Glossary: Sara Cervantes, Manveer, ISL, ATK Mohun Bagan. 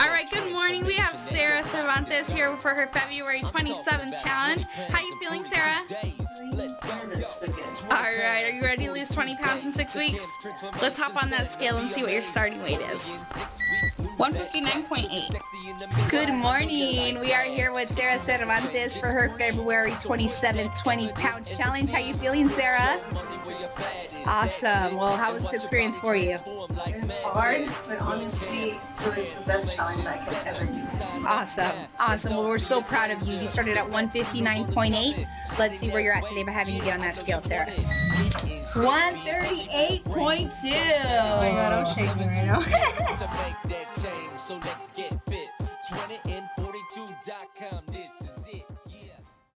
Alright, good morning. We have Sara Cervantes here for her February 27th challenge. How you feeling, Sara? Alright, are you ready to lose 20 pounds in 6 weeks? Let's hop on that scale and see what your starting weight is. 159.8. Good morning. We are here with Sara Cervantes for her February 27th 20-pound challenge. How you feeling, Sara? Awesome. Well, how was this experience for you? It was hard, but honestly, it was the best challenge I could ever use. Awesome. Well, we're so proud of you. You started at 159.8. Let's see where you're at today by having you get on that scale, Sara. 138.2. Oh my God, I'm shaking right now. So let's get fit. 20and42.com. This is